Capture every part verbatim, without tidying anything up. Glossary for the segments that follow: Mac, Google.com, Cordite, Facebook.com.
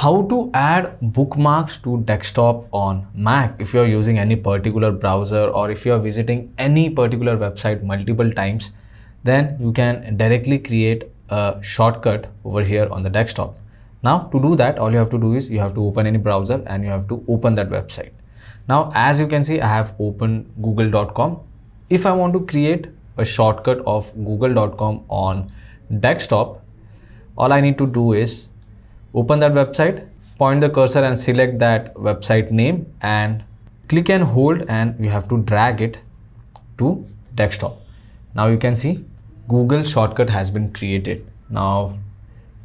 how to add bookmarks to desktop on Mac. If you're using any particular browser or if you're visiting any particular website multiple times, then you can directly create a shortcut over here on the desktop. Now to do that, all you have to do is you have to open any browser and you have to open that website. Now, as you can see, I have opened Google dot com. If I want to create a shortcut of Google dot com on desktop, all I need to do is open that website, point the cursor and select that website name and click and hold, and you have to drag it to desktop. Now you can see Google shortcut has been created. Now,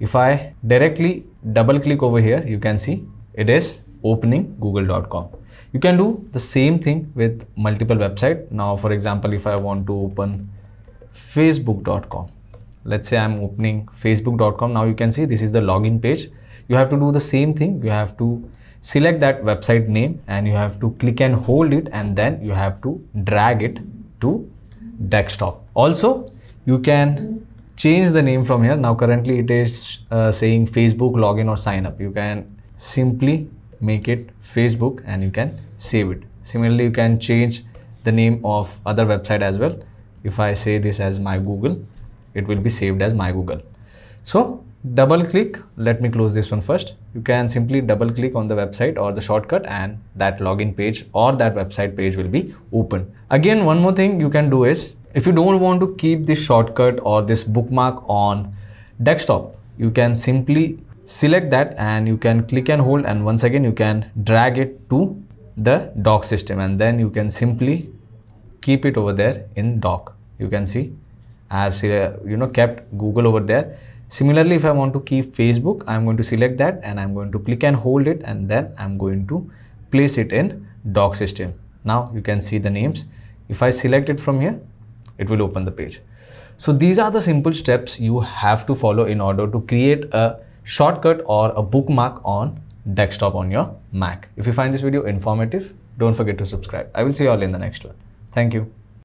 if I directly double click over here, you can see it is opening Google dot com. You can do the same thing with multiple websites. Now, for example, if I want to open Facebook dot com, let's say I'm opening Facebook dot com. Now you can see this is the login page. You have to do the same thing. You have to select that website name and you have to click and hold it, and then you have to drag it to desktop. Also, you can change the name from here. Now currently it is uh, saying Facebook login or sign up. You can simply make it Facebook and you can save it. Similarly, you can change the name of other website as well. If I say this as my Google, it will be saved as my Google. So double click. Let me close this one first. You can simply double click on the website or the shortcut, and that login page or that website page will be open. Again, one more thing you can do is, if you don't want to keep this shortcut or this bookmark on desktop, you can simply select that and you can click and hold, and once again you can drag it to the dock system, and then you can simply keep it over there in dock. You can see I have you know kept Google over there. Similarly, if I want to keep Facebook, I'm going to select that and I'm going to click and hold it, and then I'm going to place it in dock system. Now you can see the names. If I select it from here, it will open the page. So these are the simple steps you have to follow in order to create a shortcut or a bookmark on desktop on your Mac. If you find this video informative, don't forget to subscribe. I will see you all in the next one. Thank you.